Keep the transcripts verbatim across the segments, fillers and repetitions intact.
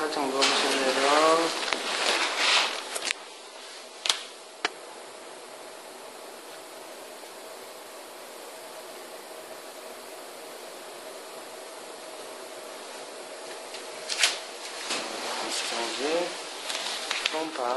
해서 정도 보시면 돼요. 여기 펌파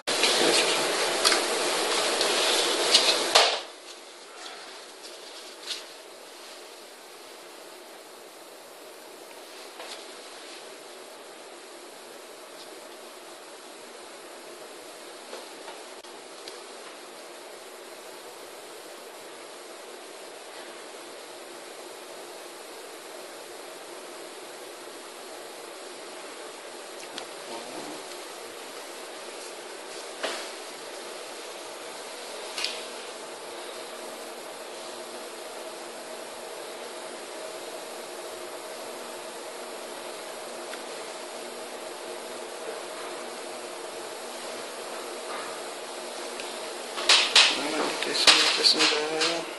This is the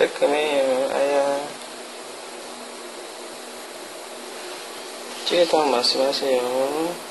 Take me ayah. Cik, terima kasih.